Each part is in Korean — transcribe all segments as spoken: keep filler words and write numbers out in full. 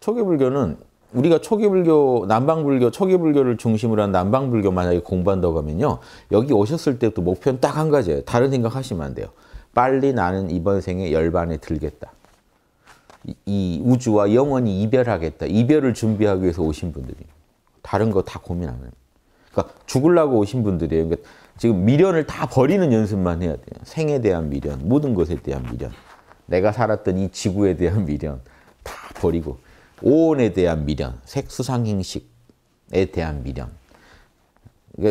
초기불교는 우리가 초기불교, 남방불교, 초기불교를 중심으로 한 남방불교 만약에 공부한다고 하면요. 여기 오셨을 때부터 목표는 딱 한 가지예요. 다른 생각하시면 안 돼요. 빨리 나는 이번 생에 열반에 들겠다. 이, 이 우주와 영원히 이별하겠다. 이별을 준비하기 위해서 오신 분들이에요. 다른 거 다 고민 안 해요. 그러니까 죽으려고 오신 분들이에요. 그러니까 지금 미련을 다 버리는 연습만 해야 돼요. 생에 대한 미련, 모든 것에 대한 미련, 내가 살았던 이 지구에 대한 미련 다 버리고 오온에 대한 미련, 색수상행식에 대한 미련.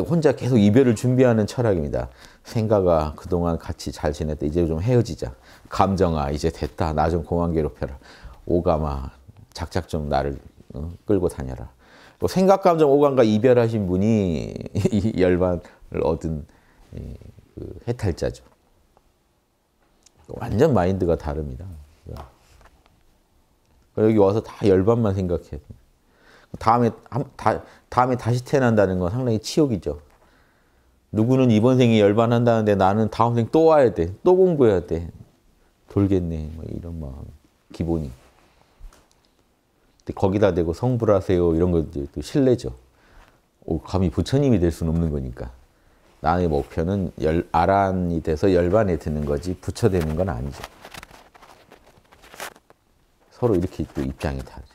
혼자 계속 이별을 준비하는 철학입니다. 생각아, 그동안 같이 잘 지냈다. 이제 좀 헤어지자. 감정아, 이제 됐다. 나 좀 공안 괴롭혀라. 오감아, 작작 좀 나를 끌고 다녀라. 또 생각, 감정, 오감과 이별하신 분이 이 열반을 얻은 그 해탈자죠. 완전 마인드가 다릅니다. 여기 와서 다 열반만 생각해야 돼. 다음에, 다, 다음에 다시 태어난다는 건 상당히 치욕이죠. 누구는 이번 생에 열반한다는데 나는 다음 생 또 와야 돼. 또 공부해야 돼. 돌겠네. 뭐 이런 마음. 기본이. 근데 거기다 대고 성불하세요. 이런 것도 또 신뢰죠. 오, 감히 부처님이 될 수는 없는 거니까. 나의 목표는 열, 아란이 돼서 열반에 드는 거지 부처 되는 건 아니죠. 서로 이렇게 또 입장이 다르죠.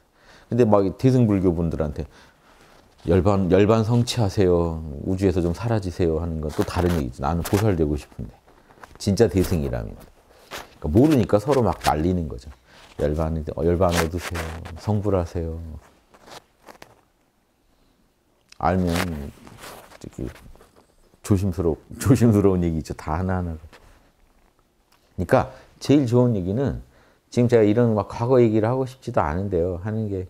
근데 막 대승불교 분들한테 열반, 열반 성취하세요. 우주에서 좀 사라지세요. 하는 건 또 다른 얘기죠. 나는 보살되고 싶은데. 진짜 대승이라면. 그러니까 모르니까 서로 막 날리는 거죠. 열반, 열반 얻으세요. 성불하세요. 알면 조심스러워, 조심스러운 얘기죠. 다 하나하나. 그러니까 제일 좋은 얘기는 지금 제가 이런 막 과거 얘기를 하고 싶지도 않은데요. 하는 게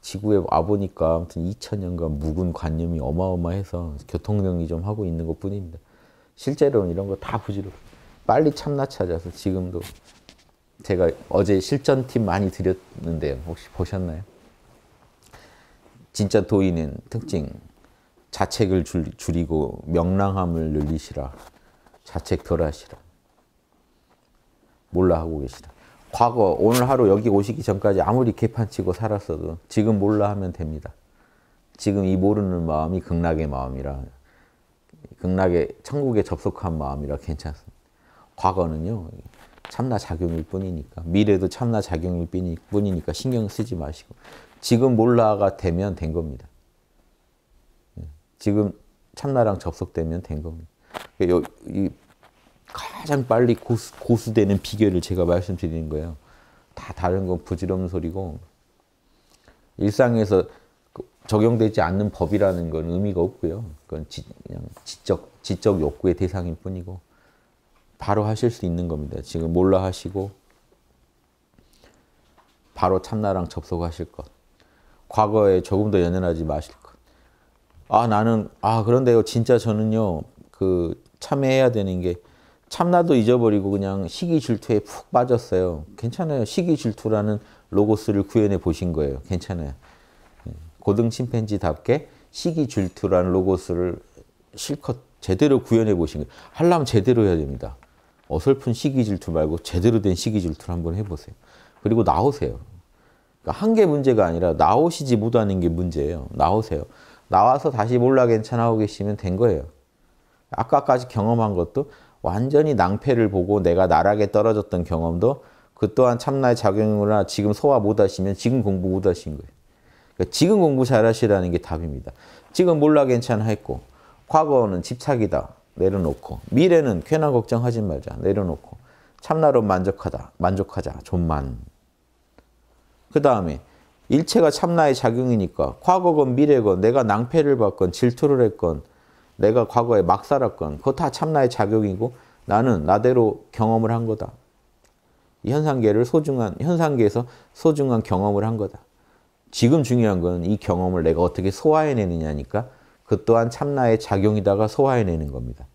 지구에 와보니까 아무튼 이천 년간 묵은 관념이 어마어마해서 교통정리 좀 하고 있는 것뿐입니다. 실제로는 이런 거 다 부지런히 빨리 참나 찾아서 지금도 제가 어제 실전팁 많이 드렸는데요. 혹시 보셨나요? 진짜 도인은 특징, 자책을 줄이고 명랑함을 늘리시라. 자책 덜 하시라. 몰라 하고 계시라. 과거 오늘 하루 여기 오시기 전까지 아무리 개판치고 살았어도 지금 몰라 하면 됩니다. 지금 이 모르는 마음이 극락의 마음이라, 극락의 천국에 접속한 마음이라 괜찮습니다. 과거는요 참나 작용일 뿐이니까, 미래도 참나 작용일 뿐이니까 신경 쓰지 마시고 지금 몰라가 되면 된 겁니다. 지금 참나랑 접속되면 된 겁니다. 그러니까 이 가장 빨리 고수, 고수되는 비결을 제가 말씀드리는 거예요. 다 다른 건 부질없는 소리고 일상에서 적용되지 않는 법이라는 건 의미가 없고요. 그건 지, 그냥 지적, 지적 욕구의 대상일 뿐이고 바로 하실 수 있는 겁니다. 지금 몰라 하시고 바로 참나랑 접속하실 것. 과거에 조금 더 연연하지 마실 것. 아 나는 아 그런데요 진짜 저는요 그 참회해야 되는 게 참나도 잊어버리고 그냥 시기 질투에 푹 빠졌어요. 괜찮아요. 시기 질투라는 로고스를 구현해 보신 거예요. 괜찮아요. 고등 침팬지답게 시기 질투라는 로고스를 실컷 제대로 구현해 보신 거예요. 하려면 제대로 해야 됩니다. 어설픈 시기 질투 말고 제대로 된 시기 질투를 한번 해보세요. 그리고 나오세요. 그러니까 한 개 문제가 아니라 나오시지 못하는 게 문제예요. 나오세요. 나와서 다시 몰라 괜찮아 하고 계시면 된 거예요. 아까까지 경험한 것도 완전히 낭패를 보고 내가 나락에 떨어졌던 경험도 그 또한 참나의 작용이나 지금 소화 못하시면 지금 공부 못하신 거예요. 그러니까 지금 공부 잘하시라는 게 답입니다. 지금 몰라 괜찮아 했고 과거는 집착이다 내려놓고 미래는 괜한 걱정하지 말자 내려놓고 참나로 만족하다 만족하자 좀만 그 다음에 일체가 참나의 작용이니까 과거건 미래건 내가 낭패를 받건 질투를 했건 내가 과거에 막 살았건 그거 다 참나의 작용이고 나는 나대로 경험을 한 거다. 이 현상계를 소중한 현상계에서 소중한 경험을 한 거다. 지금 중요한 건 이 경험을 내가 어떻게 소화해내느냐니까 그 또한 참나의 작용이다가 소화해내는 겁니다.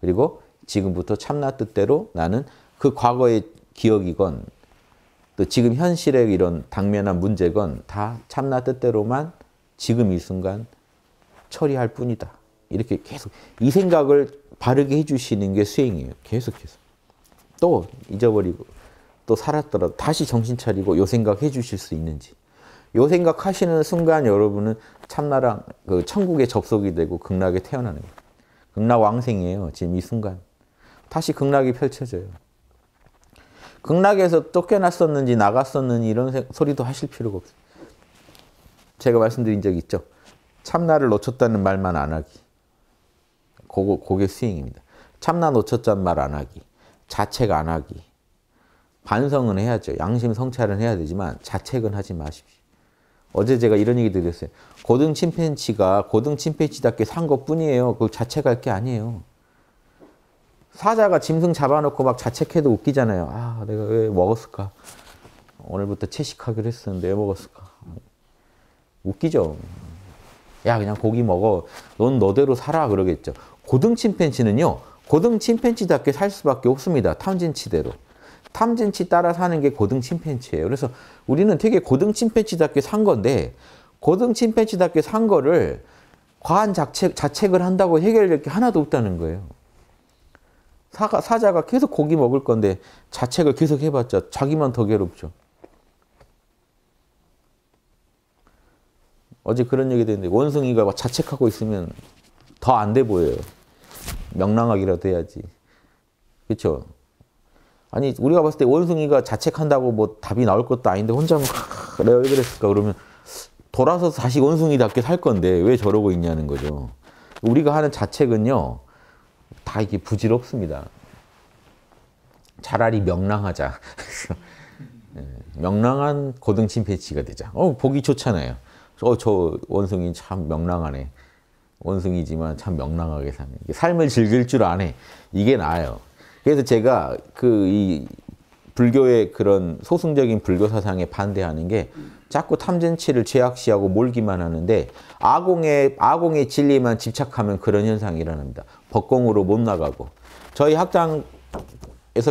그리고 지금부터 참나 뜻대로 나는 그 과거의 기억이건 또 지금 현실의 이런 당면한 문제건 다 참나 뜻대로만 지금 이 순간 처리할 뿐이다. 이렇게 계속 이 생각을 바르게 해주시는 게 수행이에요. 계속해서. 또 잊어버리고 또 살았더라도 다시 정신 차리고 요 생각 해주실 수 있는지. 요 생각 하시는 순간 여러분은 참나랑 그 천국에 접속이 되고 극락에 태어나는 거예요. 극락 왕생이에요. 지금 이 순간. 다시 극락이 펼쳐져요. 극락에서 쫓겨났었는지 나갔었는지 이런 소리도 하실 필요가 없어요. 제가 말씀드린 적 있죠. 참나를 놓쳤다는 말만 안 하기. 그거, 그게 수행입니다. 참나 놓쳤다는 말 안 하기. 자책 안 하기. 반성은 해야죠. 양심 성찰은 해야 되지만 자책은 하지 마십시오. 어제 제가 이런 얘기 드렸어요. 고등 침팬지가 고등 침팬지답게 산 것뿐이에요. 그걸 자책할 게 아니에요. 사자가 짐승 잡아놓고 막 자책해도 웃기잖아요. 아, 내가 왜 먹었을까? 오늘부터 채식하기로 했었는데 왜 먹었을까? 웃기죠. 야, 그냥 고기 먹어. 넌 너대로 살아. 그러겠죠. 고등 침팬지는요. 고등 침팬지답게 살 수밖에 없습니다. 탐진치대로. 탐진치 따라 사는 게 고등 침팬지예요. 그래서 우리는 되게 고등 침팬지답게 산 건데 고등 침팬지답게 산 거를 과한 자책, 자책을 한다고 해결될 게 하나도 없다는 거예요. 사가, 사자가 계속 고기 먹을 건데 자책을 계속 해봤자 자기만 더 괴롭죠. 어제 그런 얘기도 했는데 원숭이가 막 자책하고 있으면 더 안 돼 보여요. 명랑하기라도 해야지. 그렇죠? 아니 우리가 봤을 때 원숭이가 자책한다고 뭐 답이 나올 것도 아닌데 혼자 막 내가 왜 그랬을까 그러면 돌아서 다시 원숭이답게 살 건데 왜 저러고 있냐는 거죠. 우리가 하는 자책은요. 다 이게 부질없습니다. 차라리 명랑하자. 명랑한 고등 침팬지가 되자. 어 보기 좋잖아요. 어, 저 원숭이 참 명랑하네. 원숭이지만 참 명랑하게 사는. 삶을 즐길 줄 아네. 이게 나아요. 그래서 제가 그 이 불교의 그런 소승적인 불교 사상에 반대하는 게 자꾸 탐진치를 죄악시하고 몰기만 하는데 아공의, 아공의 진리만 집착하면 그런 현상이 일어납니다. 법공으로 못 나가고. 저희 학당에서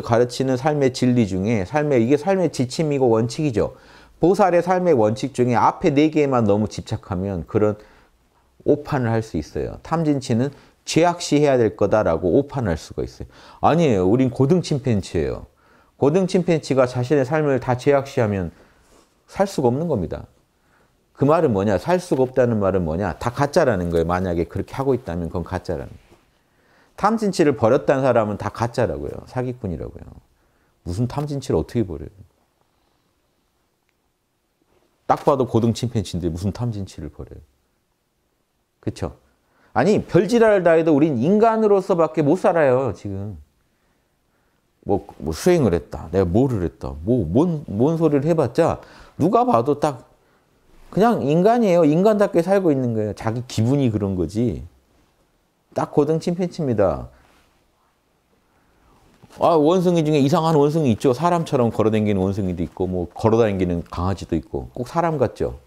가르치는 삶의 진리 중에 삶의 이게 삶의 지침이고 원칙이죠. 보살의 삶의 원칙 중에 앞에 네 개만 너무 집착하면 그런 오판을 할 수 있어요. 탐진치는 죄악시해야 될 거다라고 오판할 수가 있어요. 아니에요. 우린 고등 침팬지예요. 고등 침팬지가 자신의 삶을 다 죄악시하면 살 수가 없는 겁니다. 그 말은 뭐냐? 살 수가 없다는 말은 뭐냐? 다 가짜라는 거예요. 만약에 그렇게 하고 있다면 그건 가짜라는 거예요. 탐진치를 버렸다는 사람은 다 가짜라고요. 사기꾼이라고요. 무슨 탐진치를 어떻게 버려요? 딱 봐도 고등 침팬지인데 무슨 탐진치를 버려요? 그렇죠? 아니 별지랄을 다 해도 우린 인간으로서밖에 못 살아요. 지금. 뭐, 뭐 수행을 했다. 내가 뭐를 했다. 뭐, 뭔, 뭔 소리를 해봤자 누가 봐도 딱 그냥 인간이에요. 인간답게 살고 있는 거예요. 자기 기분이 그런 거지. 딱 고등 침팬지입니다. 아, 원숭이 중에 이상한 원숭이 있죠. 사람처럼 걸어다니는 원숭이도 있고 뭐 걸어다니는 강아지도 있고 꼭 사람 같죠.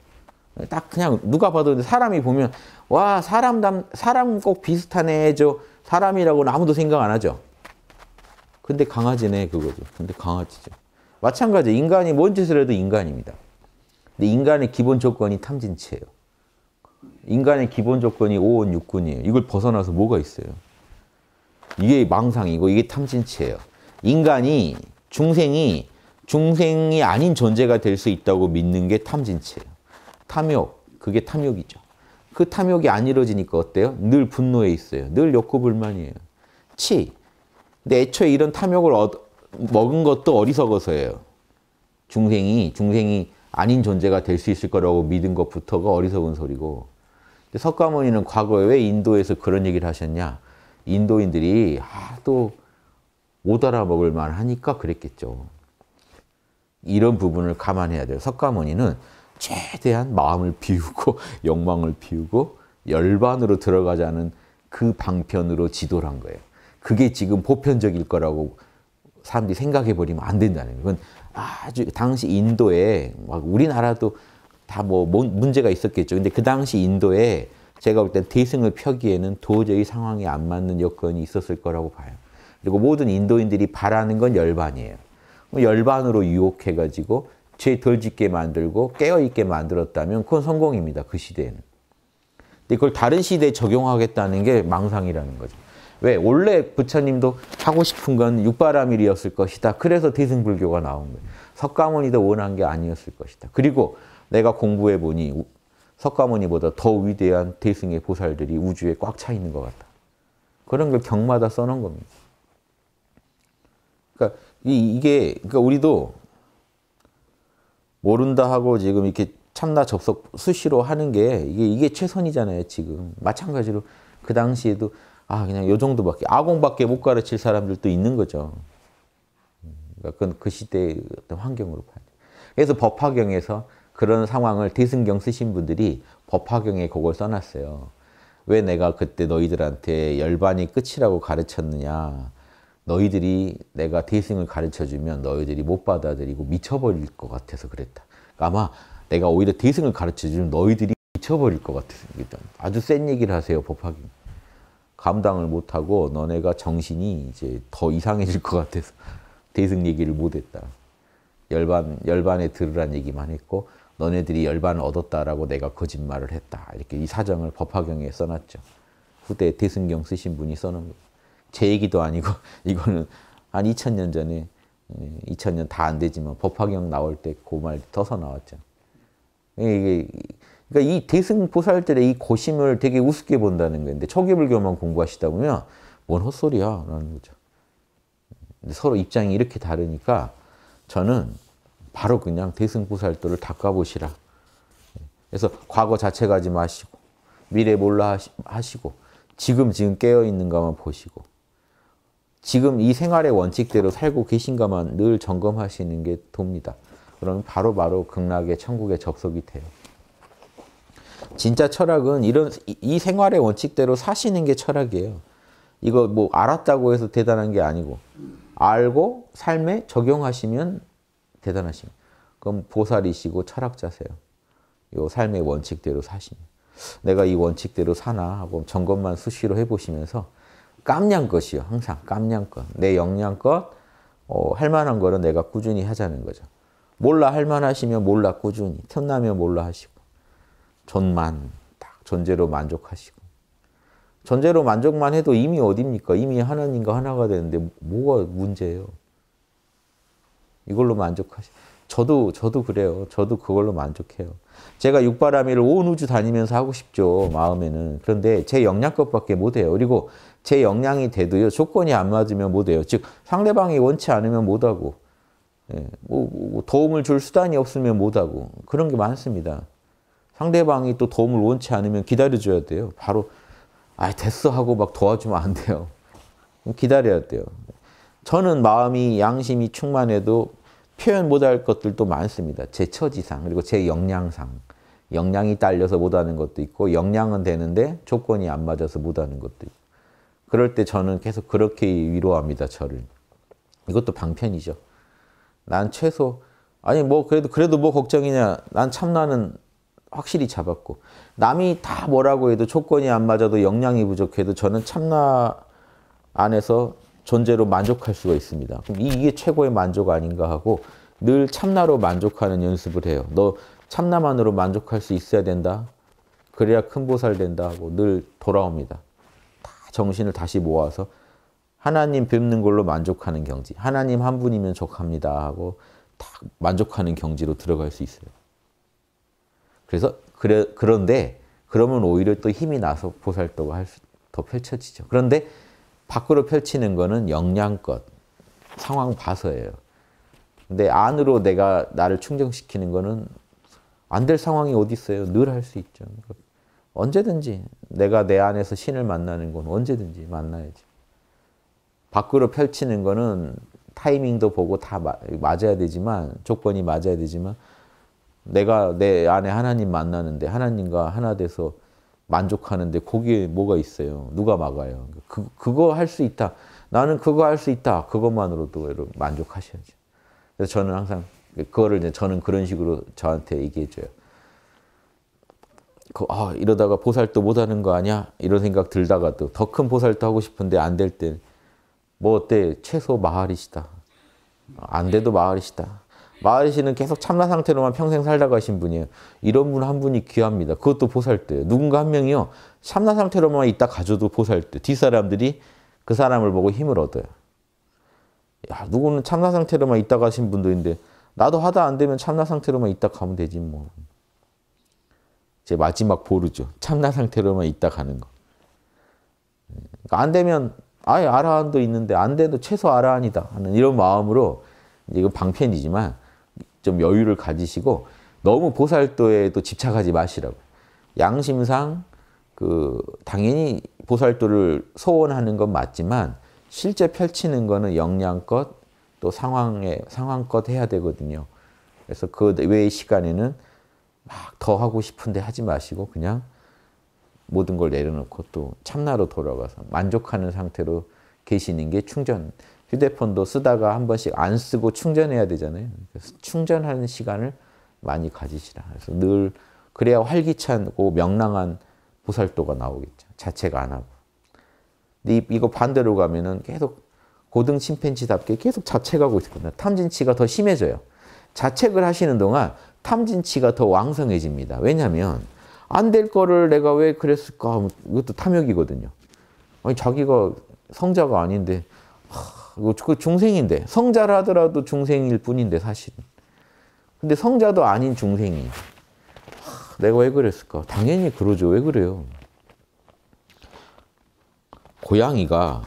딱 그냥 누가 봐도 사람이 보면 와 사람 담, 사람 꼭 비슷하네 저 사람이라고는 아무도 생각 안 하죠. 근데 강아지네 그거죠. 근데 강아지죠. 마찬가지 인간이 뭔 짓을 해도 인간입니다. 근데 인간의 기본 조건이 탐진치예요. 인간의 기본 조건이 오온육군이에요. 이걸 벗어나서 뭐가 있어요? 이게 망상이고 이게 탐진치예요. 인간이 중생이 중생이 아닌 존재가 될 수 있다고 믿는 게 탐진치예요. 탐욕, 그게 탐욕이죠. 그 탐욕이 안 이루어지니까 어때요? 늘 분노에 있어요. 늘 욕구불만이에요. 치, 근데 애초에 이런 탐욕을 얻, 먹은 것도 어리석어서예요. 중생이, 중생이 아닌 존재가 될 수 있을 거라고 믿은 것부터가 어리석은 소리고 근데 석가모니는 과거에 왜 인도에서 그런 얘기를 하셨냐? 인도인들이 하도 못 알아먹을 만하니까 그랬겠죠. 이런 부분을 감안해야 돼요. 석가모니는 최대한 마음을 비우고 욕망을 비우고 열반으로 들어가자는 그 방편으로 지도를 한 거예요. 그게 지금 보편적일 거라고 사람들이 생각해버리면 안 된다는 거예요. 그건 아주 당시 인도에 막 우리나라도 다 뭐 문제가 있었겠죠. 근데 그 당시 인도에 제가 볼 땐 대승을 펴기에는 도저히 상황이 안 맞는 여건이 있었을 거라고 봐요. 그리고 모든 인도인들이 바라는 건 열반이에요. 열반으로 유혹해가지고 죄 덜 짓게 만들고 깨어있게 만들었다면 그건 성공입니다. 그 시대에는. 근데 그걸 다른 시대에 적용하겠다는 게 망상이라는 거죠. 왜? 원래 부처님도 하고 싶은 건 육바라밀이었을 것이다. 그래서 대승불교가 나온 거예요. 석가모니도 원한 게 아니었을 것이다. 그리고 내가 공부해 보니 석가모니보다 더 위대한 대승의 보살들이 우주에 꽉 차 있는 것 같다. 그런 걸 경마다 써놓은 겁니다. 그러니까 이, 이게 그러니까 우리도 모른다 하고 지금 이렇게 참나 접속 수시로 하는 게 이게 이게 최선이잖아요. 지금 마찬가지로 그 당시에도 아 그냥 요 정도밖에 아공밖에 못 가르칠 사람들도 있는 거죠. 그러니까 그건 그 시대의 어떤 환경으로 봐야 돼요. 그래서 법화경에서 그런 상황을 대승경 쓰신 분들이 법화경에 그걸 써놨어요. 왜 내가 그때 너희들한테 열반이 끝이라고 가르쳤느냐. 너희들이 내가 대승을 가르쳐주면 너희들이 못 받아들이고 미쳐버릴 것 같아서 그랬다. 그러니까 아마 내가 오히려 대승을 가르쳐주면 너희들이 미쳐버릴 것 같아서 아주 센 얘기를 하세요. 법학이. 감당을 못하고 너네가 정신이 이제 더 이상해질 것 같아서 대승 얘기를 못했다. 열반, 열반에 들으란 얘기만 했고 너네들이 열반을 얻었다라고 내가 거짓말을 했다. 이렇게 이 사정을 법화경에 써놨죠. 후대 대승경 쓰신 분이 써놓은 거예요. 제 얘기도 아니고 이거는 한 이천 년 전에 이천 년 다 안 되지만 법화경 나올 때 그 말 떠서 나왔죠. 이게 그러니까 이 대승 보살들의 이 고심을 되게 우습게 본다는 건데 초기 불교만 공부하시다 보면 뭔 헛소리야라는 거죠. 근데 서로 입장이 이렇게 다르니까 저는 바로 그냥 대승 보살도를 닦아보시라. 그래서 과거 자체 가지 마시고 미래 몰라 하시고 지금 지금 깨어 있는가만 보시고. 지금 이 생활의 원칙대로 살고 계신가만 늘 점검하시는 게 돕니다. 그러면 바로바로 극락의 천국에 접속이 돼요. 진짜 철학은 이런 이 생활의 원칙대로 사시는 게 철학이에요. 이거 뭐 알았다고 해서 대단한 게 아니고 알고 삶에 적용하시면 대단하십니다. 그럼 보살이시고 철학자세요. 요 삶의 원칙대로 사시면 내가 이 원칙대로 사나 하고 점검만 수시로 해보시면서 깜냥 것이요. 항상 깜냥 것. 내 역량 것, 어, 할 만한 거는 내가 꾸준히 하자는 거죠. 몰라 할 만하시면 몰라 꾸준히, 틈나면 몰라 하시고 존만, 딱 존재로 만족하시고 존재로 만족만 해도 이미 어딥니까? 이미 하나님과 하나가 되는데 뭐가 문제예요? 이걸로 만족하시 저도 저도 그래요. 저도 그걸로 만족해요. 제가 육바라밀을 온 우주 다니면서 하고 싶죠. 마음에는. 그런데 제 역량껏밖에 못해요. 그리고 제 역량이 돼도요. 조건이 안 맞으면 못해요. 즉 상대방이 원치 않으면 못하고 예, 뭐, 뭐, 도움을 줄 수단이 없으면 못하고 그런 게 많습니다. 상대방이 또 도움을 원치 않으면 기다려줘야 돼요. 바로 아 됐어 하고 막 도와주면 안 돼요. 기다려야 돼요. 저는 마음이 양심이 충만해도 표현 못할 것들도 많습니다. 제 처지상 그리고 제 역량상 역량이 딸려서 못하는 것도 있고 역량은 되는데 조건이 안 맞아서 못하는 것도 있고 그럴 때 저는 계속 그렇게 위로합니다. 저를. 이것도 방편이죠. 난 최소 아니 뭐 그래도 그래도 뭐 걱정이냐. 난 참나는 확실히 잡았고 남이 다 뭐라고 해도 조건이 안 맞아도 역량이 부족해도 저는 참나 안에서 존재로 만족할 수가 있습니다. 그럼 이게 최고의 만족 아닌가 하고 늘 참나로 만족하는 연습을 해요. 너 참나만으로 만족할 수 있어야 된다. 그래야 큰 보살 된다 하고 늘 돌아옵니다. 다 정신을 다시 모아서 하나님 뵙는 걸로 만족하는 경지. 하나님 한 분이면 족합니다 하고 딱 만족하는 경지로 들어갈 수 있어요. 그래서 그래, 그런데 그러면 오히려 또 힘이 나서 보살도가 할 수, 더 펼쳐지죠. 그런데 밖으로 펼치는 거는 역량껏, 상황 봐서예요. 근데 안으로 내가 나를 충족시키는 거는 안 될 상황이 어디 있어요. 늘 할 수 있죠. 언제든지 내가 내 안에서 신을 만나는 건 언제든지 만나야죠. 밖으로 펼치는 거는 타이밍도 보고 다 맞아야 되지만 조건이 맞아야 되지만 내가 내 안에 하나님 만나는데 하나님과 하나 돼서 만족하는데 거기에 뭐가 있어요? 누가 막아요? 그, 그거 할 수 있다. 나는 그거 할 수 있다. 그것만으로도 여러분 만족하셔야죠. 그래서 저는 항상 그거를 이제 저는 그런 식으로 저한테 얘기해줘요. 그, 아, 이러다가 보살도 못하는 거 아니야? 이런 생각 들다가도 더 큰 보살도 하고 싶은데 안 될 때 뭐 어때? 최소 마하리시다. 안 돼도 마하리시다. 마하리시는 계속 참나 상태로만 평생 살다가 하신 분이에요. 이런 분 한 분이 귀합니다. 그것도 보살도예요. 누군가 한 명이요. 참나 상태로만 있다 가져도 보살도. 뒷사람들이 그 사람을 보고 힘을 얻어요. 야, 누구는 참나 상태로만 있다 가신 분도 있는데 나도 하다 안 되면 참나 상태로만 있다 가면 되지 뭐. 제 마지막 보루죠. 참나 상태로만 있다 가는 거. 그러니까 안 되면 아예 아라한도 있는데 안 돼도 최소 아라한이다 하는 이런 마음으로 이제 이건 방편이지만 좀 여유를 가지시고 너무 보살도에 또 집착하지 마시라고. 양심상 그 당연히 보살도를 소원하는 건 맞지만 실제 펼치는 거는 역량껏 또 상황에 상황껏 해야 되거든요. 그래서 그 외의 시간에는 막 더 하고 싶은데 하지 마시고 그냥 모든 걸 내려놓고 또 참나로 돌아가서 만족하는 상태로 계시는 게 충전. 휴대폰도 쓰다가 한 번씩 안 쓰고 충전해야 되잖아요. 그래서 충전하는 시간을 많이 가지시라. 그래서 늘 그래야 활기찬고 명랑한 보살도가 나오겠죠. 자책 안 하고. 근데 이거 반대로 가면은 계속 고등 침팬지답게 계속 자책하고 있거든요. 탐진치가 더 심해져요. 자책을 하시는 동안 탐진치가 더 왕성해집니다. 왜냐하면 안 될 거를 내가 왜 그랬을까? 이것도 탐욕이거든요. 아니 자기가 성자가 아닌데, 하, 그 중생인데, 성자라 하더라도 중생일 뿐인데 사실은. 근데 성자도 아닌 중생이 하, 내가 왜 그랬을까? 당연히 그러죠. 왜 그래요? 고양이가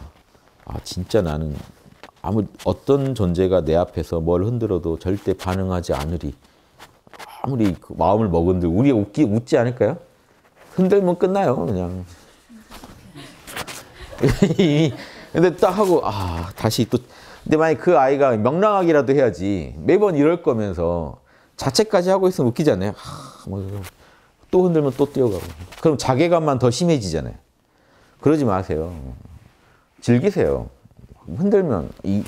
아 진짜 나는 아무 어떤 존재가 내 앞에서 뭘 흔들어도 절대 반응하지 않으리. 아무리 그 마음을 먹은들 우리가 웃기, 웃지 않을까요? 흔들면 끝나요, 그냥. 근데 딱 하고, 아, 다시 또. 근데 만약에 그 아이가 명랑하기라도 해야지. 매번 이럴 거면서 자책까지 하고 있으면 웃기잖아요. 아, 뭐, 또 흔들면 또 뛰어가고. 그럼 자괴감만 더 심해지잖아요. 그러지 마세요. 즐기세요. 흔들면. 이,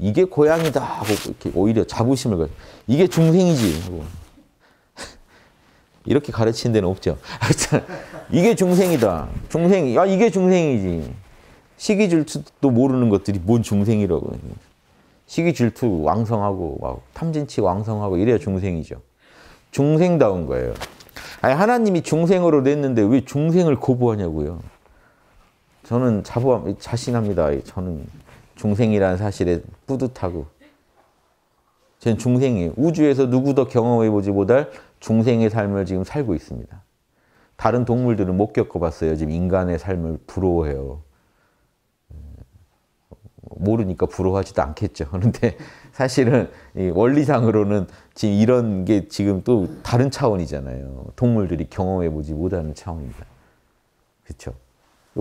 이게 고양이다 하고 이렇게 오히려 자부심을 가지고. 이게 중생이지 하고. 이렇게 가르치는 데는 없죠. 이게 중생이다. 중생, 야, 이게 중생이지. 식이질투도 모르는 것들이 뭔 중생이라고. 식이질투 왕성하고, 막 탐진치 왕성하고 이래야 중생이죠. 중생다운 거예요. 아니, 하나님이 중생으로 냈는데 왜 중생을 거부하냐고요. 저는 자부함, 자신합니다. 저는 중생이라는 사실에 뿌듯하고. 저는 중생이에요. 우주에서 누구도 경험해보지 못할 중생의 삶을 지금 살고 있습니다. 다른 동물들은 못 겪어봤어요. 지금 인간의 삶을 부러워해요. 모르니까 부러워하지도 않겠죠. 그런데 사실은 이 원리상으로는 지금 이런 게 지금 또 다른 차원이잖아요. 동물들이 경험해보지 못하는 차원입니다. 그렇죠?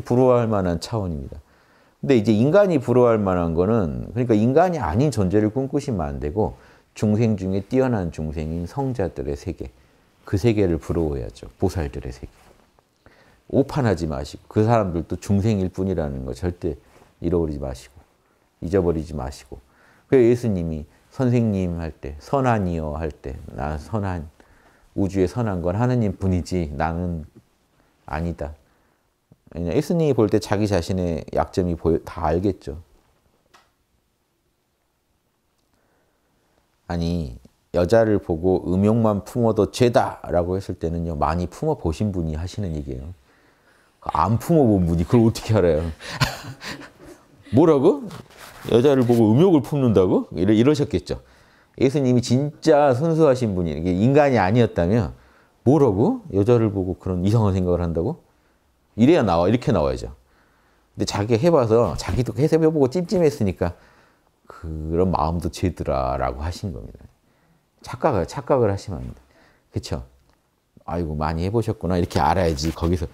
부러워할 만한 차원입니다. 근데 이제 인간이 부러워할 만한 거는 그러니까 인간이 아닌 존재를 꿈꾸시면 안 되고 중생 중에 뛰어난 중생인 성자들의 세계, 그 세계를 부러워해야죠. 보살들의 세계. 오판하지 마시고 그 사람들도 중생일 뿐이라는 거 절대 잃어버리지 마시고 잊어버리지 마시고. 그래서 예수님이 선생님 할 때 선한이여 할 때 나 선한, 우주의 선한 건 하느님 뿐이지 나는 아니다. 예수님이 볼 때 자기 자신의 약점이 보여, 다 알겠죠. 아니, 여자를 보고 음욕만 품어도 죄다라고 했을 때는요, 많이 품어보신 분이 하시는 얘기예요. 안 품어본 분이 그걸 어떻게 알아요? 뭐라고? 여자를 보고 음욕을 품는다고? 이러, 이러셨겠죠. 예수님이 진짜 순수하신 분이, 인간이 아니었다면 뭐라고? 여자를 보고 그런 이상한 생각을 한다고? 이래야 나와, 이렇게 나와야죠. 근데 자기가 해봐서, 자기도 해보고 찜찜했으니까 그런 마음도 죄더라 라고 하신 겁니다. 착각을, 착각을 하시면 안 돼. 그쵸? 아이고, 많이 해보셨구나. 이렇게 알아야지, 거기서.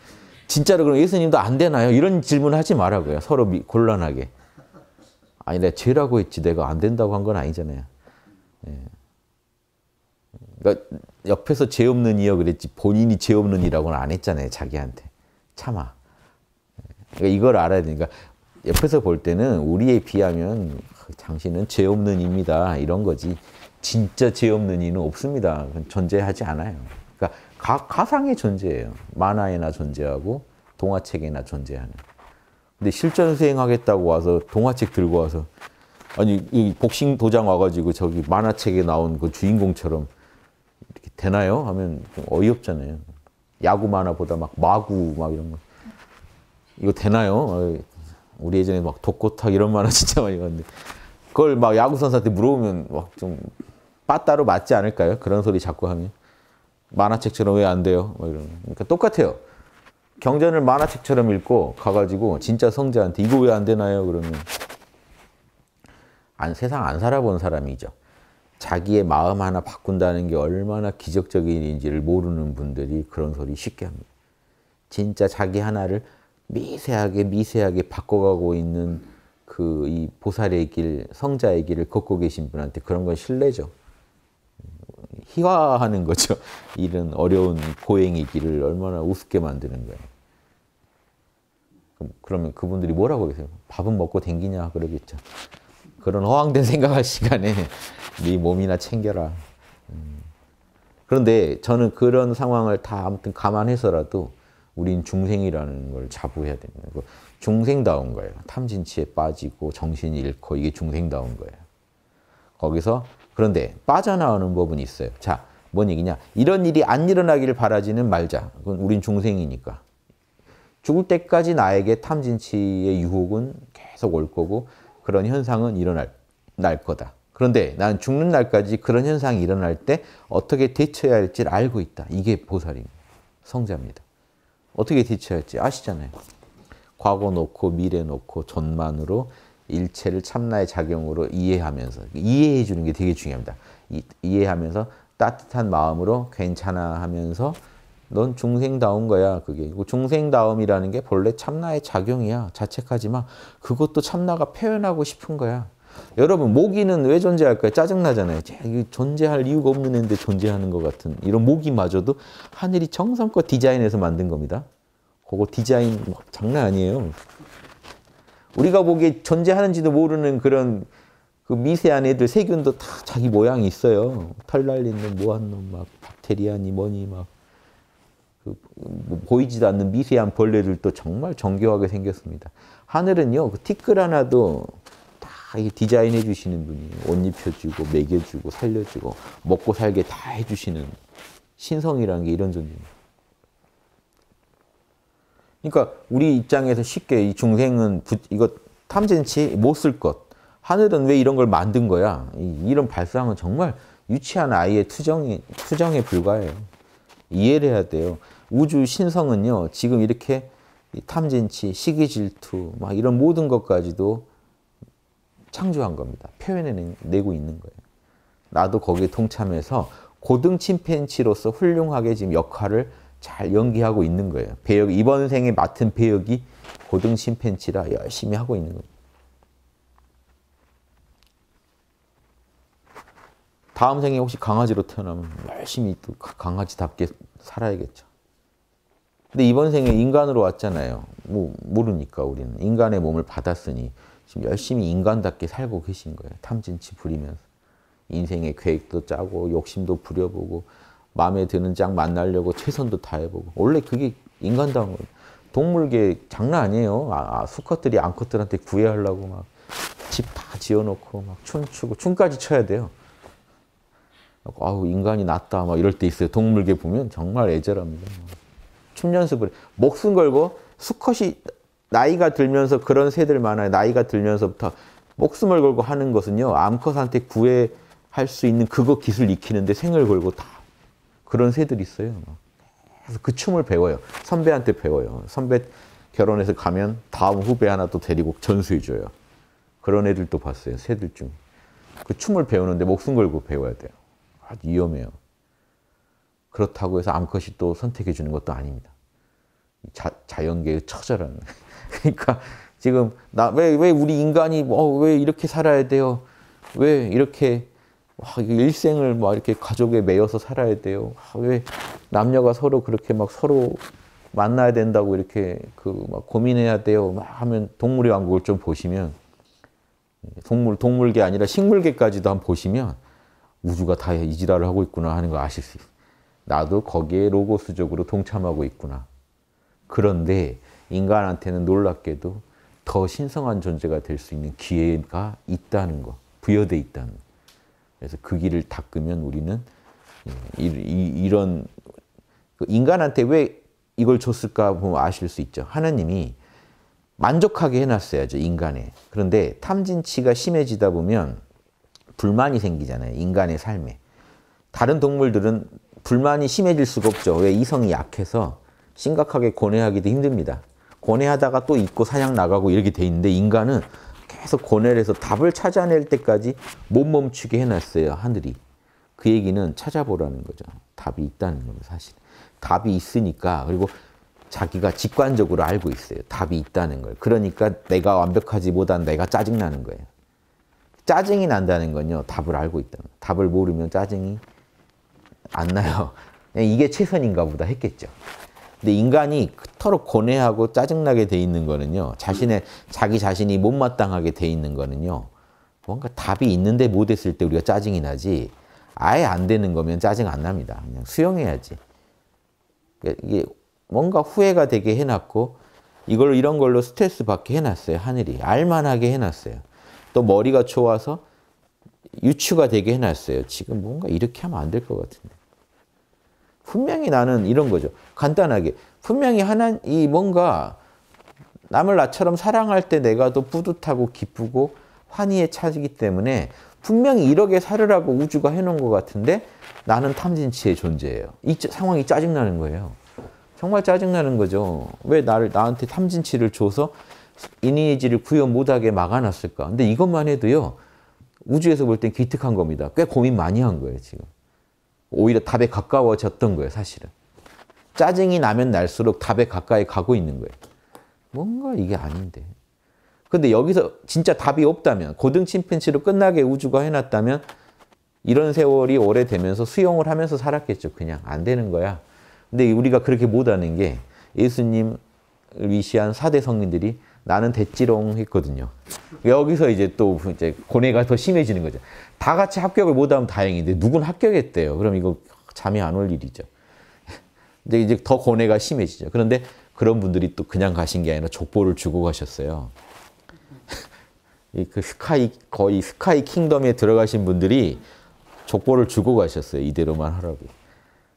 진짜로 그럼 예수님도 안 되나요? 이런 질문 하지 말라고요. 서로 미, 곤란하게. 아니, 내가 죄라고 했지. 내가 안 된다고 한 건 아니잖아요. 예. 그러니까 옆에서 죄 없는 이여 그랬지. 본인이 죄 없는 이라고는 안 했잖아요. 자기한테. 참아. 그러니까 이걸 알아야 되니까 옆에서 볼 때는 우리에 비하면 당신은 죄 없는 이입니다. 이런 거지. 진짜 죄 없는 이는 없습니다. 존재하지 않아요. 그러니까 가, 가상의 존재예요. 만화에나 존재하고 동화책에나 존재하는. 근데 실전 수행하겠다고 와서 동화책 들고 와서 아니 이 복싱 도장 와가지고 저기 만화책에 나온 그 주인공처럼 이렇게 되나요? 하면 좀 어이없잖아요. 야구 만화보다 막 마구 막 이런 거 이거 되나요? 우리 예전에 막 독고탁 이런 말은 진짜 많이 봤는데 그걸 막 야구선수한테 물어보면 막 좀 빠따로 맞지 않을까요? 그런 소리 자꾸 하면. 만화책처럼 왜 안 돼요? 막 이러면. 그러니까 똑같아요. 경전을 만화책처럼 읽고 가가지고 진짜 성자한테 이거 왜 안 되나요? 그러면 안, 세상 안 살아본 사람이죠. 자기의 마음 하나 바꾼다는 게 얼마나 기적적인 일인지를 모르는 분들이 그런 소리 쉽게 합니다. 진짜 자기 하나를 미세하게 미세하게 바꿔가고 있는 그 이 보살의 길, 성자의 길을 걷고 계신 분한테 그런 건 신뢰죠. 희화하는 거죠. 이런 어려운 고행의 길을 얼마나 우습게 만드는 거예요. 그러면 그분들이 뭐라고 계세요? 밥은 먹고 댕기냐 그러겠죠. 그런 허황된 생각할 시간에 네 몸이나 챙겨라. 음. 그런데 저는 그런 상황을 다 아무튼 감안해서라도 우린 중생이라는 걸 자부해야 됩니다. 중생다운 거예요. 탐진치에 빠지고 정신이 잃고 이게 중생다운 거예요. 거기서 그런데 빠져나오는 법은 있어요. 자, 뭔 얘기냐. 이런 일이 안 일어나길 바라지는 말자. 그건 우린 중생이니까. 죽을 때까지 나에게 탐진치의 유혹은 계속 올 거고 그런 현상은 일어날 날 거다. 그런데 난 죽는 날까지 그런 현상이 일어날 때 어떻게 대처해야 할지 알고 있다. 이게 보살입니다. 성자입니다. 어떻게 대처해야 할지 아시잖아요. 과거 놓고 미래 놓고 전만으로 일체를 참나의 작용으로 이해하면서 이해해 주는 게 되게 중요합니다. 이, 이해하면서 따뜻한 마음으로 괜찮아 하면서 넌 중생다운 거야. 그게 중생다움이라는 게 본래 참나의 작용이야. 자책하지 마. 그것도 참나가 표현하고 싶은 거야. 여러분, 모기는 왜 존재할까요? 짜증나잖아요. 존재할 이유가 없는 애인데 존재하는 것 같은 이런 모기마저도 하늘이 정성껏 디자인해서 만든 겁니다. 그거 디자인 뭐, 장난 아니에요. 우리가 보기에 존재하는지도 모르는 그런 그 미세한 애들 세균도 다 자기 모양이 있어요. 털 날린 놈, 뭐한 놈, 막 박테리아니 뭐니 막 그, 뭐, 보이지도 않는 미세한 벌레들도 정말 정교하게 생겼습니다. 하늘은요, 그 티끌 하나도 다 디자인해 주시는 분이 옷 입혀주고 먹여주고 살려주고 먹고 살게 다 해주시는 신성이라는 게 이런 존재입니다. 그러니까 우리 입장에서 쉽게 이 중생은 부, 이거 탐진치 못 쓸 것, 하늘은 왜 이런 걸 만든 거야? 이, 이런 발상은 정말 유치한 아이의 투정이, 투정에 불과해요. 이해를 해야 돼요. 우주 신성은요, 지금 이렇게 탐진치, 시기 질투 막 이런 모든 것까지도 창조한 겁니다. 표현해내고 있는 거예요. 나도 거기에 동참해서 고등 침팬치로서 훌륭하게 지금 역할을 잘 연기하고 있는 거예요. 배역, 이번 생에 맡은 배역이 고등 침팬치라 열심히 하고 있는 거예요. 다음 생에 혹시 강아지로 태어나면 열심히 또 강아지답게 살아야겠죠. 근데 이번 생에 인간으로 왔잖아요. 뭐 모르니까 우리는 인간의 몸을 받았으니 지금 열심히 인간답게 살고 계신 거예요. 탐진치 부리면서. 인생의 계획도 짜고 욕심도 부려보고 마음에 드는 짝 만나려고 최선도 다해보고. 원래 그게 인간다운 거예요. 동물계 장난 아니에요. 아, 수컷들이 암컷들한테 구애하려고 막 집 다 지어놓고 막 춤추고 춤까지 춰야 돼요. 아우 인간이 낫다 막 이럴 때 있어요. 동물계 보면 정말 애절합니다. 춤 연습을 목숨 걸고 수컷이 나이가 들면서 그런 새들 많아요. 나이가 들면서부터 목숨을 걸고 하는 것은요, 암컷한테 구애할 수 있는 그거 기술 익히는데 생을 걸고 다 그런 새들이 있어요. 그래서 그 춤을 배워요. 선배한테 배워요. 선배 결혼해서 가면 다음 후배 하나 또 데리고 전수해줘요. 그런 애들도 봤어요. 새들 중. 그 춤을 배우는데 목숨 걸고 배워야 돼요. 아주 위험해요. 그렇다고 해서 암컷이 또 선택해주는 것도 아닙니다. 자, 자연계의 처절한. 그러니까 지금 나 왜 왜 우리 인간이 뭐 왜 이렇게 살아야 돼요? 왜 이렇게 와, 일생을 막 이렇게 가족에 매여서 살아야 돼요? 와, 왜 남녀가 서로 그렇게 막 서로 만나야 된다고 이렇게 그 막 고민해야 돼요? 막 하면 동물의 왕국을 좀 보시면 동물 동물계 아니라 식물계까지도 한번 보시면 우주가 다 이 지랄을 하고 있구나 하는 거 아실 수 있어요. 나도 거기에 로고스적으로 동참하고 있구나. 그런데 인간한테는 놀랍게도 더 신성한 존재가 될 수 있는 기회가 있다는 거, 부여돼 있다는 거. 그래서 그 길을 닦으면 우리는 이, 이, 이런 인간한테 왜 이걸 줬을까 보면 아실 수 있죠. 하나님이 만족하게 해놨어야죠, 인간에. 그런데 탐진치가 심해지다 보면 불만이 생기잖아요, 인간의 삶에. 다른 동물들은 불만이 심해질 수가 없죠. 왜? 이성이 약해서 심각하게 고뇌하기도 힘듭니다. 고뇌하다가 또 잊고 사냥 나가고 이렇게 돼 있는데, 인간은 계속 고뇌를 해서 답을 찾아낼 때까지 못 멈추게 해놨어요, 하늘이. 그 얘기는 찾아보라는 거죠. 답이 있다는 겁니다, 사실. 답이 있으니까, 그리고 자기가 직관적으로 알고 있어요. 답이 있다는 거예요. 그러니까 내가 완벽하지 못한 내가 짜증나는 거예요. 짜증이 난다는 건요, 답을 알고 있다는 거예요. 답을 모르면 짜증이 안 나요. 이게 최선인가 보다 했겠죠. 근데 인간이 그토록 고뇌하고 짜증나게 돼 있는 거는요, 자신의, 자기 자신이 못마땅하게 돼 있는 거는요, 뭔가 답이 있는데 못했을 때 우리가 짜증이 나지, 아예 안 되는 거면 짜증 안 납니다. 그냥 수용해야지. 이게 뭔가 후회가 되게 해놨고, 이걸, 이런 걸로 스트레스 받게 해놨어요, 하늘이. 알만하게 해놨어요. 또 머리가 좋아서 유추가 되게 해놨어요. 지금 뭔가 이렇게 하면 안 될 것 같은데. 분명히 나는 이런 거죠. 간단하게. 분명히 하나, 이 뭔가 남을 나처럼 사랑할 때 내가 더 뿌듯하고 기쁘고 환희에 차지기 때문에 분명히 이렇게 살으라고 우주가 해놓은 것 같은데, 나는 탐진치의 존재예요. 이 상황이 짜증나는 거예요. 정말 짜증나는 거죠. 왜 나를, 나한테 탐진치를 줘서 이니지를 구현 못하게 막아놨을까? 근데 이것만 해도요, 우주에서 볼 땐 기특한 겁니다. 꽤 고민 많이 한 거예요, 지금. 오히려 답에 가까워졌던 거예요, 사실은. 짜증이 나면 날수록 답에 가까이 가고 있는 거예요. 뭔가 이게 아닌데. 근데 여기서 진짜 답이 없다면, 고등 침팬치로 끝나게 우주가 해놨다면, 이런 세월이 오래되면서 수용을 하면서 살았겠죠. 그냥 안 되는 거야. 근데 우리가 그렇게 못하는 게, 예수님을 위시한 사대 성인들이 나는 됐지롱 했거든요. 여기서 이제 또 이제 고뇌가 더 심해지는 거죠. 다 같이 합격을 못하면 다행인데, 누군 합격했대요. 그럼 이거 잠이 안 올 일이죠. 근데 이제 더 고뇌가 심해지죠. 그런데 그런 분들이 또 그냥 가신 게 아니라 족보를 주고 가셨어요. 그 스카이, 거의 스카이 킹덤에 들어가신 분들이 족보를 주고 가셨어요. 이대로만 하라고.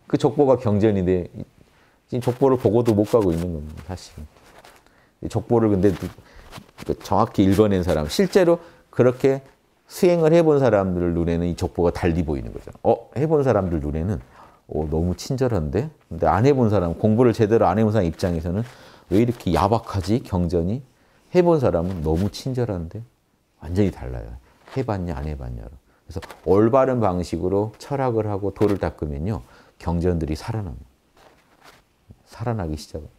그 족보가 경전인데, 지금 족보를 보고도 못 가고 있는 겁니다, 사실은. 족보를 근데 정확히 읽어낸 사람, 실제로 그렇게 수행을 해본 사람들 눈에는 이 족보가 달리 보이는 거죠. 어, 해본 사람들 눈에는, 어, 너무 친절한데? 근데 안 해본 사람, 공부를 제대로 안 해본 사람 입장에서는 왜 이렇게 야박하지, 경전이? 해본 사람은 너무 친절한데? 완전히 달라요. 해봤냐, 안 해봤냐로. 그래서 올바른 방식으로 철학을 하고 도를 닦으면요, 경전들이 살아납니다. 살아나기 시작합니다.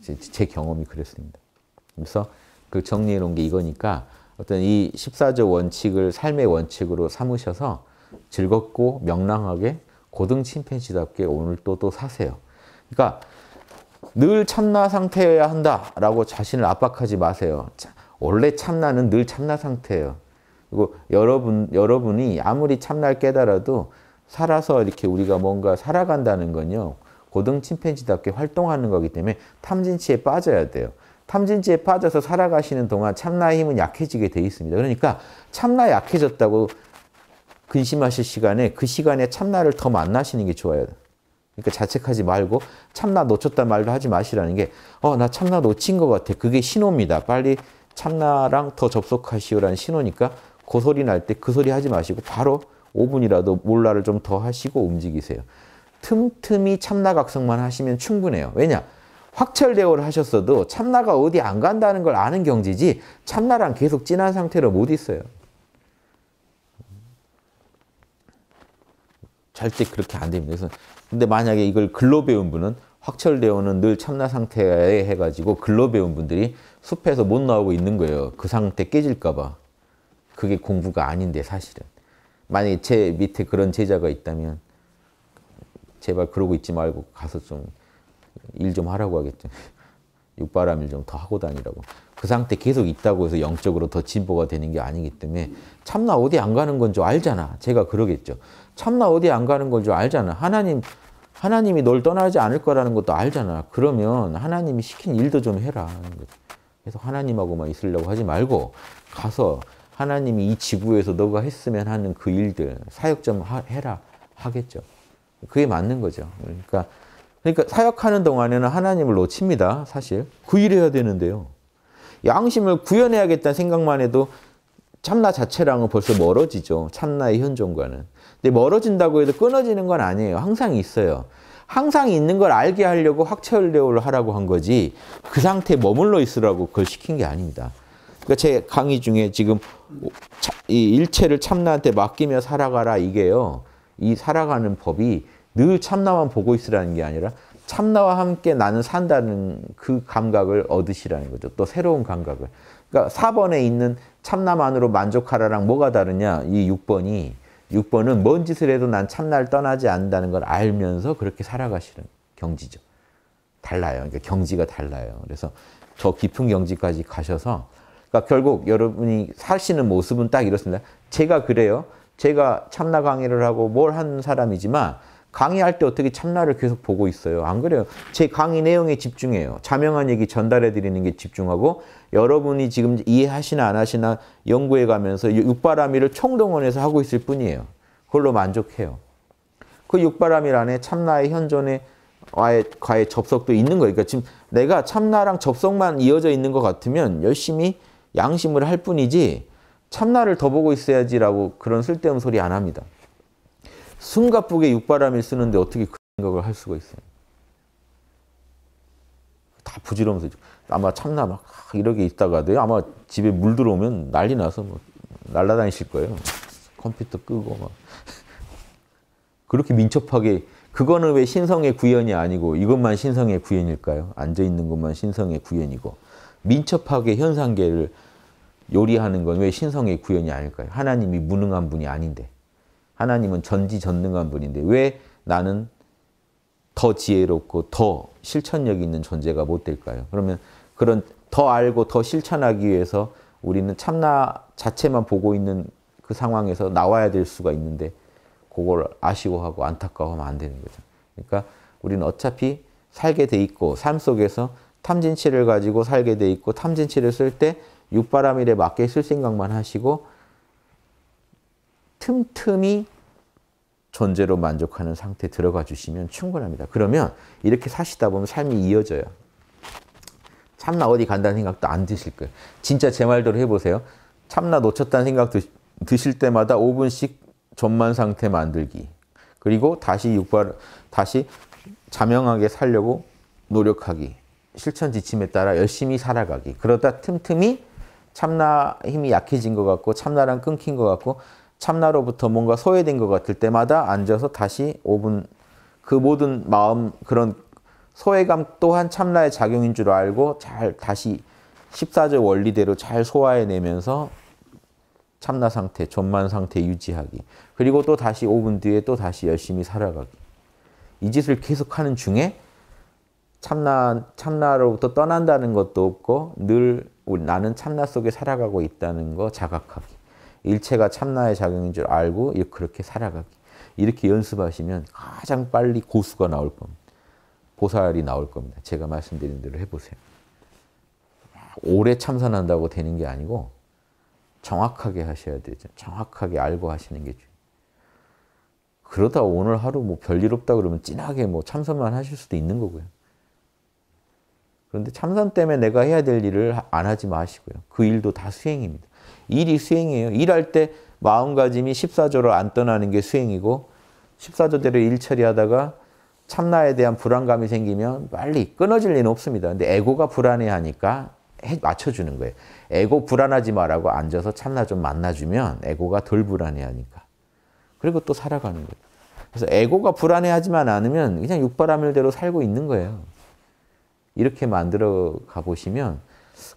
제, 제 경험이 그랬습니다. 그래서 그 정리해 놓은 게 이거니까, 어떤 이 십사조 원칙을 삶의 원칙으로 삼으셔서 즐겁고 명랑하게 고등 침팬지답게 오늘 또 또 사세요. 그러니까 늘 참나 상태여야 한다라고 자신을 압박하지 마세요. 원래 참나는 늘 참나 상태예요. 그리고 여러분, 여러분이 아무리 참나를 깨달아도 살아서 이렇게 우리가 뭔가 살아간다는 건요, 고등 침팬지답게 활동하는 거기 때문에 탐진치에 빠져야 돼요. 탐진치에 빠져서 살아가시는 동안 참나의 힘은 약해지게 돼 있습니다. 그러니까 참나 약해졌다고 근심하실 시간에, 그 시간에 참나를 더 만나시는 게 좋아요. 그러니까 자책하지 말고, 참나 놓쳤단 말도 하지 마시라는 게, 어, 나 참나 놓친 것 같아. 그게 신호입니다. 빨리 참나랑 더 접속하시오라는 신호니까, 그 소리 날 때 그 소리 하지 마시고 바로 오 분이라도 몰라를 좀 더 하시고 움직이세요. 틈틈이 참나각성만 하시면 충분해요. 왜냐? 확철대오를 하셨어도 참나가 어디 안 간다는 걸 아는 경지지, 참나랑 계속 진한 상태로 못 있어요. 절대 그렇게 안 됩니다. 그래서 근데 만약에 이걸 글로 배운 분은, 확철대오는 늘 참나 상태에 해가지고 글로 배운 분들이 숲에서 못 나오고 있는 거예요. 그 상태 깨질까 봐. 그게 공부가 아닌데, 사실은. 만약에 제 밑에 그런 제자가 있다면 제발 그러고 있지 말고 가서 좀 일 좀 하라고 하겠죠. 육바라밀 좀 더 하고 다니라고. 그 상태 계속 있다고 해서 영적으로 더 진보가 되는 게 아니기 때문에, 참나 어디 안 가는 건 줄 알잖아. 제가 그러겠죠. 참나 어디 안 가는 건 줄 알잖아. 하나님, 하나님이 널 떠나지 않을 거라는 것도 알잖아. 그러면 하나님이 시킨 일도 좀 해라. 그래서 하나님하고만 있으려고 하지 말고, 가서 하나님이 이 지구에서 너가 했으면 하는 그 일들, 사역 좀 하, 해라 하겠죠. 그게 맞는 거죠. 그러니까, 그러니까 사역하는 동안에는 하나님을 놓칩니다, 사실. 그 일 해야 되는데요. 양심을 구현해야겠다는 생각만 해도 참나 자체랑은 벌써 멀어지죠. 참나의 현존과는. 근데 멀어진다고 해도 끊어지는 건 아니에요. 항상 있어요. 항상 있는 걸 알게 하려고 확철대오를 하라고 한 거지 그 상태에 머물러 있으라고 그걸 시킨 게 아닙니다. 그러니까 제 강의 중에 지금 이 일체를 참나한테 맡기며 살아가라 이게요. 이 살아가는 법이 늘 참나만 보고 있으라는 게 아니라 참나와 함께 나는 산다는 그 감각을 얻으시라는 거죠. 또 새로운 감각을. 그러니까 사 번에 있는 참나만으로 만족하라랑 뭐가 다르냐. 이 육 번이. 육 번은 뭔 짓을 해도 난 참나를 떠나지 않는다는 걸 알면서 그렇게 살아가시는 경지죠. 달라요. 그러니까 경지가 달라요. 그래서 더 깊은 경지까지 가셔서 그러니까 결국 여러분이 사시는 모습은 딱 이렇습니다. 제가 그래요. 제가 참나 강의를 하고 뭘 하는 사람이지만 강의할 때 어떻게 참나를 계속 보고 있어요. 안 그래요. 제 강의 내용에 집중해요. 자명한 얘기 전달해 드리는 게 집중하고 여러분이 지금 이해하시나 안 하시나 연구해 가면서 육바라밀을 총동원해서 하고 있을 뿐이에요. 그걸로 만족해요. 그 육바라밀 안에 참나의 현존에 과의 접속도 있는 거예요. 그러니까 지금 내가 참나랑 접속만 이어져 있는 것 같으면 열심히 양심을 할 뿐이지 참나를 더 보고 있어야지라고 그런 쓸데없는 소리 안 합니다. 숨가쁘게 육바라밀 쓰는데 어떻게 그 생각을 할 수가 있어요. 다 부지런해서 아마 참나 막 이렇게 있다가도 아마 집에 물 들어오면 난리 나서 뭐 날아다니실 거예요. 컴퓨터 끄고 막 그렇게 민첩하게. 그거는 왜 신성의 구현이 아니고 이것만 신성의 구현일까요? 앉아있는 것만 신성의 구현이고 민첩하게 현상계를 요리하는 건 왜 신성의 구현이 아닐까요? 하나님이 무능한 분이 아닌데 하나님은 전지전능한 분인데 왜 나는 더 지혜롭고 더 실천력이 있는 존재가 못 될까요? 그러면 그런 더 알고 더 실천하기 위해서 우리는 참나 자체만 보고 있는 그 상황에서 나와야 될 수가 있는데 그걸 아쉬워하고 안타까워하면 안 되는 거죠. 그러니까 우리는 어차피 살게 돼 있고 삶 속에서 탐진치를 가지고 살게 돼 있고 탐진치를 쓸 때 육바라밀에 맞게 쓸 생각만 하시고 틈틈이 존재로 만족하는 상태에 들어가 주시면 충분합니다. 그러면 이렇게 사시다 보면 삶이 이어져요. 참나 어디 간다는 생각도 안 드실 거예요. 진짜 제 말대로 해보세요. 참나 놓쳤다는 생각 드실 때마다 오 분씩 전만 상태 만들기. 그리고 다시 육발, 다시 자명하게 살려고 노력하기. 실천 지침에 따라 열심히 살아가기. 그러다 틈틈이 참나 힘이 약해진 것 같고 참나랑 끊긴 것 같고 참나로부터 뭔가 소외된 것 같을 때마다 앉아서 다시 오 분 그 모든 마음 그런 소외감 또한 참나의 작용인 줄 알고 잘 다시 십사 절 원리대로 잘 소화해내면서 참나 상태, 존만 상태 유지하기. 그리고 또 다시 오 분 뒤에 또 다시 열심히 살아가기. 이 짓을 계속하는 중에 참나, 참나로부터 떠난다는 것도 없고 늘 나는 참나 속에 살아가고 있다는 거 자각하기. 일체가 참나의 작용인 줄 알고 그렇게 살아가기. 이렇게 연습하시면 가장 빨리 고수가 나올 겁니다. 보살이 나올 겁니다. 제가 말씀드린 대로 해보세요. 오래 참선한다고 되는 게 아니고 정확하게 하셔야 되죠. 정확하게 알고 하시는 게 중요해요. 그러다 오늘 하루 뭐 별일 없다 그러면 진하게 뭐 참선만 하실 수도 있는 거고요. 그런데 참선 때문에 내가 해야 될 일을 안 하지 마시고요. 그 일도 다 수행입니다. 일이 수행이에요. 일할 때 마음가짐이 십사 조로 안 떠나는 게 수행이고 십사 조대로 일 처리하다가 참나에 대한 불안감이 생기면 빨리 끊어질 리는 없습니다. 근데 에고가 불안해하니까 맞춰주는 거예요. 에고 불안하지 말라고 앉아서 참나 좀 만나주면 에고가 덜 불안해하니까. 그리고 또 살아가는 거예요. 그래서 에고가 불안해하지만 않으면 그냥 육바라밀대로 살고 있는 거예요. 이렇게 만들어 가보시면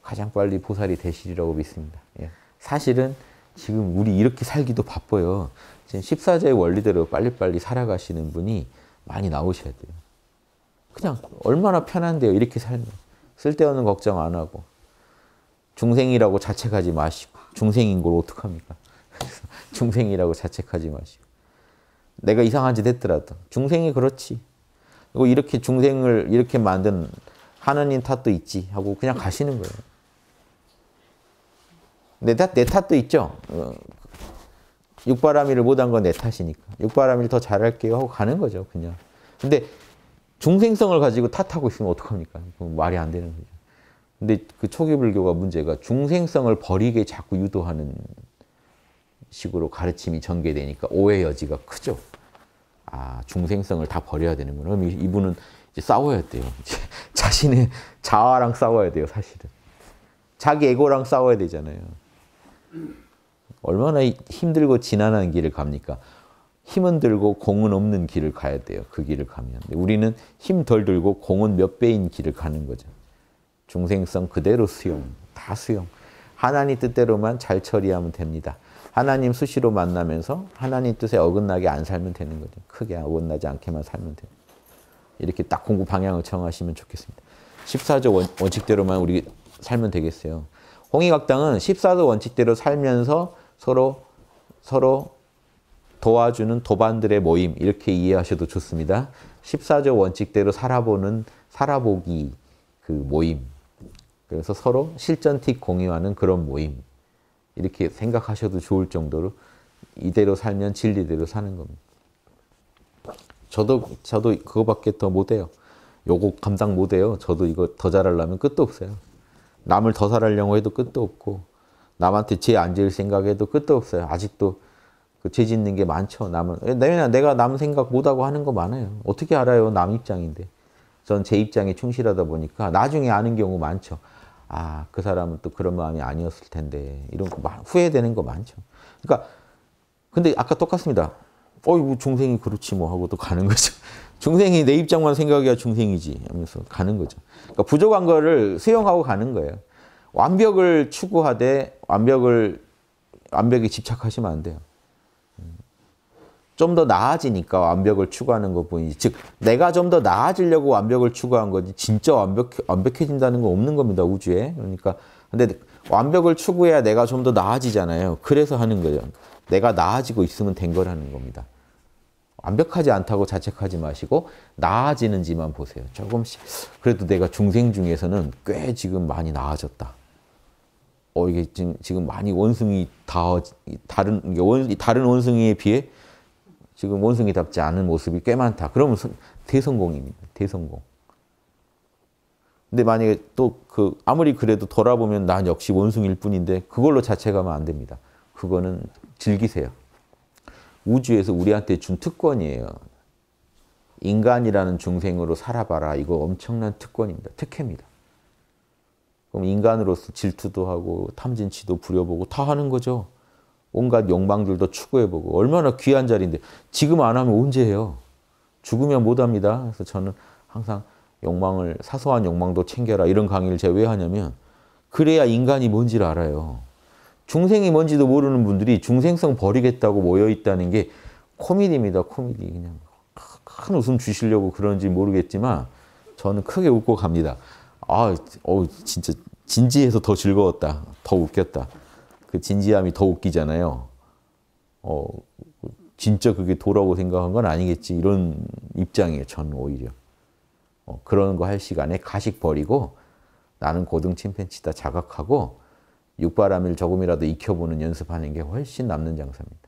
가장 빨리 보살이 되시리라고 믿습니다. 예. 사실은 지금 우리 이렇게 살기도 바빠요. 지금 십사 조의 원리대로 빨리빨리 살아가시는 분이 많이 나오셔야 돼요. 그냥 얼마나 편한데요. 이렇게 살면. 쓸데없는 걱정 안 하고. 중생이라고 자책하지 마시고. 중생인 걸 어떡합니까? 중생이라고 자책하지 마시고. 내가 이상한 짓 했더라도. 중생이 그렇지. 그리고 이렇게 중생을 이렇게 만든 하느님 탓도 있지 하고 그냥 가시는 거예요. 내 탓, 내 탓도 있죠. 육바라밀을 못한 건 내 탓이니까. 육바라밀 더 잘할게요 하고 가는 거죠. 그냥. 근데 중생성을 가지고 탓하고 있으면 어떡합니까? 말이 안 되는 거죠. 근데 그 초기불교가 문제가 중생성을 버리게 자꾸 유도하는 식으로 가르침이 전개되니까 오해 여지가 크죠. 아, 중생성을 다 버려야 되는 거예요. 그럼 이분은 이제 싸워야 돼요. 이제 자신의 자아랑 싸워야 돼요, 사실은. 자기 에고랑 싸워야 되잖아요. 얼마나 힘들고 지난한 길을 갑니까? 힘은 들고 공은 없는 길을 가야 돼요. 그 길을 가면. 우리는 힘 덜 들고 공은 몇 배인 길을 가는 거죠. 중생성 그대로 수용. 다 수용. 하나님 뜻대로만 잘 처리하면 됩니다. 하나님 수시로 만나면서 하나님 뜻에 어긋나게 안 살면 되는 거죠. 크게 어긋나지 않게만 살면 돼요. 이렇게 딱 공부 방향을 정하시면 좋겠습니다. 십사 조 원칙대로만 우리 살면 되겠어요. 홍의각당은 십사 조 원칙대로 살면서 서로 서로 도와주는 도반들의 모임, 이렇게 이해하셔도 좋습니다. 십사 조 원칙대로 살아보는, 살아보기 그 모임. 그래서 서로 실전팁 공유하는 그런 모임. 이렇게 생각하셔도 좋을 정도로 이대로 살면 진리대로 사는 겁니다. 저도, 저도 그거밖에 더 못해요. 요거 감당 못해요. 저도 이거 더 잘하려면 끝도 없어요. 남을 더 살하려고 해도 끝도 없고, 남한테 죄 안 지을 생각해도 끝도 없어요. 아직도 그 죄 짓는 게 많죠. 남은 내가 남 생각 못하고 하는 거 많아요. 어떻게 알아요? 남 입장인데. 전 제 입장에 충실하다 보니까 나중에 아는 경우 많죠. 아, 그 사람은 또 그런 마음이 아니었을 텐데. 이런 거 후회되는 거 많죠. 그러니까 근데 아까 똑같습니다. 어이구, 중생이 그렇지 뭐 하고 또 가는 거죠. 중생이 내 입장만 생각해야 중생이지 하면서 가는 거죠. 그러니까 부족한 거를 수용하고 가는 거예요. 완벽을 추구하되 완벽을, 완벽에 집착하시면 안 돼요. 좀 더 나아지니까 완벽을 추구하는 것뿐이지. 즉, 내가 좀 더 나아지려고 완벽을 추구한 거지 진짜 완벽, 완벽해진다는 건 없는 겁니다, 우주에. 그러니까 근데 완벽을 추구해야 내가 좀 더 나아지잖아요. 그래서 하는 거죠. 내가 나아지고 있으면 된 거라는 겁니다. 완벽하지 않다고 자책하지 마시고 나아지는지만 보세요. 조금씩. 그래도 내가 중생 중에서는 꽤 지금 많이 나아졌다. 어, 이게 지금, 지금 많이 원숭이 다, 다른, 원, 다른 원숭이에 비해 지금 원숭이답지 않은 모습이 꽤 많다. 그러면 대성공입니다. 대성공. 근데 만약에 또 그 아무리 그래도 돌아보면 난 역시 원숭이일 뿐인데 그걸로 자책하면 안 됩니다. 그거는 즐기세요. 우주에서 우리한테 준 특권이에요. 인간이라는 중생으로 살아봐라. 이거 엄청난 특권입니다. 특혜입니다. 그럼 인간으로서 질투도 하고 탐진치도 부려보고 다 하는 거죠. 온갖 욕망들도 추구해보고. 얼마나 귀한 자리인데 지금 안 하면 언제 해요? 죽으면 못합니다. 그래서 저는 항상 욕망을, 사소한 욕망도 챙겨라 이런 강의를 제가 왜 하냐면 그래야 인간이 뭔지를 알아요. 중생이 뭔지도 모르는 분들이 중생성 버리겠다고 모여있다는 게 코미디입니다. 코미디. 그냥 큰 웃음 주시려고 그런지 모르겠지만 저는 크게 웃고 갑니다. 아, 어, 진짜 진지해서 더 즐거웠다. 더 웃겼다. 그 진지함이 더 웃기잖아요. 어, 진짜 그게 도라고 생각한 건 아니겠지. 이런 입장이에요. 저는 오히려. 어, 그런 거 할 시간에 가식 버리고 나는 고등 침팬치다 자각하고 육바라밀 조금이라도 익혀보는 연습하는 게 훨씬 남는 장사입니다.